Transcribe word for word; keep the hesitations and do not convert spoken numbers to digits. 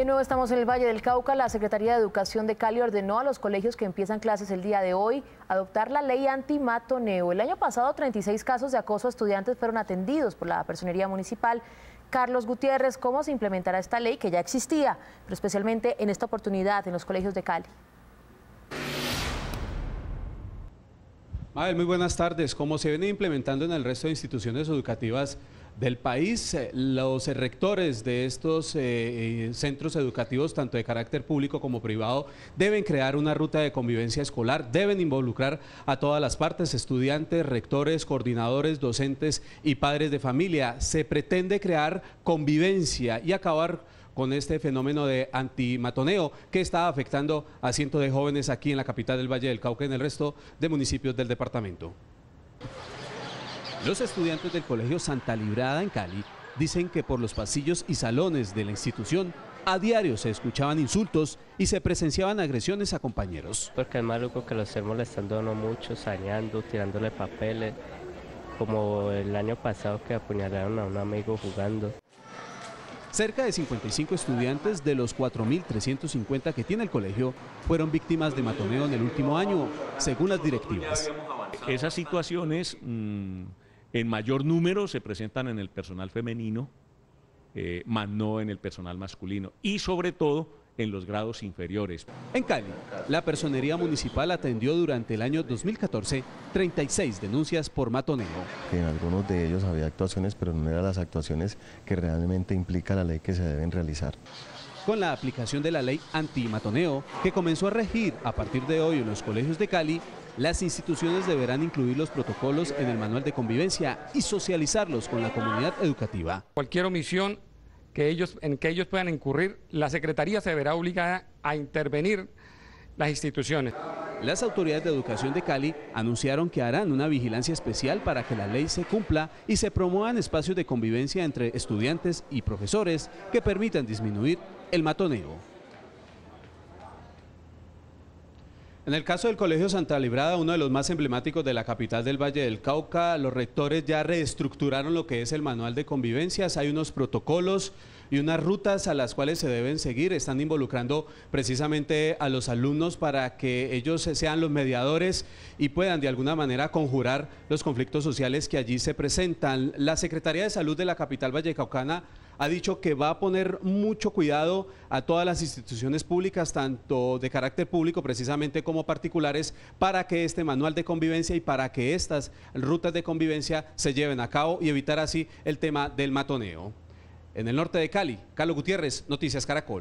de nuevo estamos en el Valle del Cauca. La Secretaría de Educación de Cali ordenó a los colegios que empiezan clases el día de hoy adoptar la ley antimatoneo. El año pasado, treinta y seis casos de acoso a estudiantes fueron atendidos por la Personería Municipal. Carlos Gutiérrez, ¿cómo se implementará esta ley que ya existía, pero especialmente en esta oportunidad en los colegios de Cali? Mabel, muy buenas tardes. Como se viene implementando en el resto de instituciones educativas del país, los rectores de estos eh, centros educativos, tanto de carácter público como privado, deben crear una ruta de convivencia escolar, deben involucrar a todas las partes, estudiantes, rectores, coordinadores, docentes y padres de familia. Se pretende crear convivencia y acabar con este fenómeno de antimatoneo que está afectando a cientos de jóvenes aquí en la capital del Valle del Cauca y en el resto de municipios del departamento. Los estudiantes del colegio Santa Librada en Cali dicen que por los pasillos y salones de la institución a diario se escuchaban insultos y se presenciaban agresiones a compañeros. Porque es maluco que los estén molestando no mucho, sañando, tirándole papeles, como el año pasado que apuñalaron a un amigo jugando. Cerca de cincuenta y cinco estudiantes de los cuatro mil trescientos cincuenta que tiene el colegio fueron víctimas de matoneo en el último año, según las directivas. Esas situaciones mmm, en mayor número se presentan en el personal femenino, eh, más no en el personal masculino y sobre todo en los grados inferiores. En Cali, la Personería Municipal atendió durante el año dos mil catorce treinta y seis denuncias por matoneo. En algunos de ellos había actuaciones, pero no eran las actuaciones que realmente implica la ley que se deben realizar. Con la aplicación de la ley antimatoneo, que comenzó a regir a partir de hoy en los colegios de Cali, las instituciones deberán incluir los protocolos en el manual de convivencia y socializarlos con la comunidad educativa. Cualquier omisión que ellos, en que ellos puedan incurrir, la Secretaría se verá obligada a intervenir las instituciones. Las autoridades de educación de Cali anunciaron que harán una vigilancia especial para que la ley se cumpla y se promuevan espacios de convivencia entre estudiantes y profesores que permitan disminuir el matoneo. En el caso del colegio Santa Librada, uno de los más emblemáticos de la capital del Valle del Cauca, los rectores ya reestructuraron lo que es el manual de convivencias. Hay unos protocolos y unas rutas a las cuales se deben seguir. Están involucrando precisamente a los alumnos para que ellos sean los mediadores y puedan de alguna manera conjurar los conflictos sociales que allí se presentan. La Secretaría de Salud de la capital vallecaucana ha dicho que va a poner mucho cuidado a todas las instituciones públicas, tanto de carácter público precisamente como particulares, para que este manual de convivencia y para que estas rutas de convivencia se lleven a cabo y evitar así el tema del matoneo. En el norte de Cali, Carlos Gutiérrez, Noticias Caracol.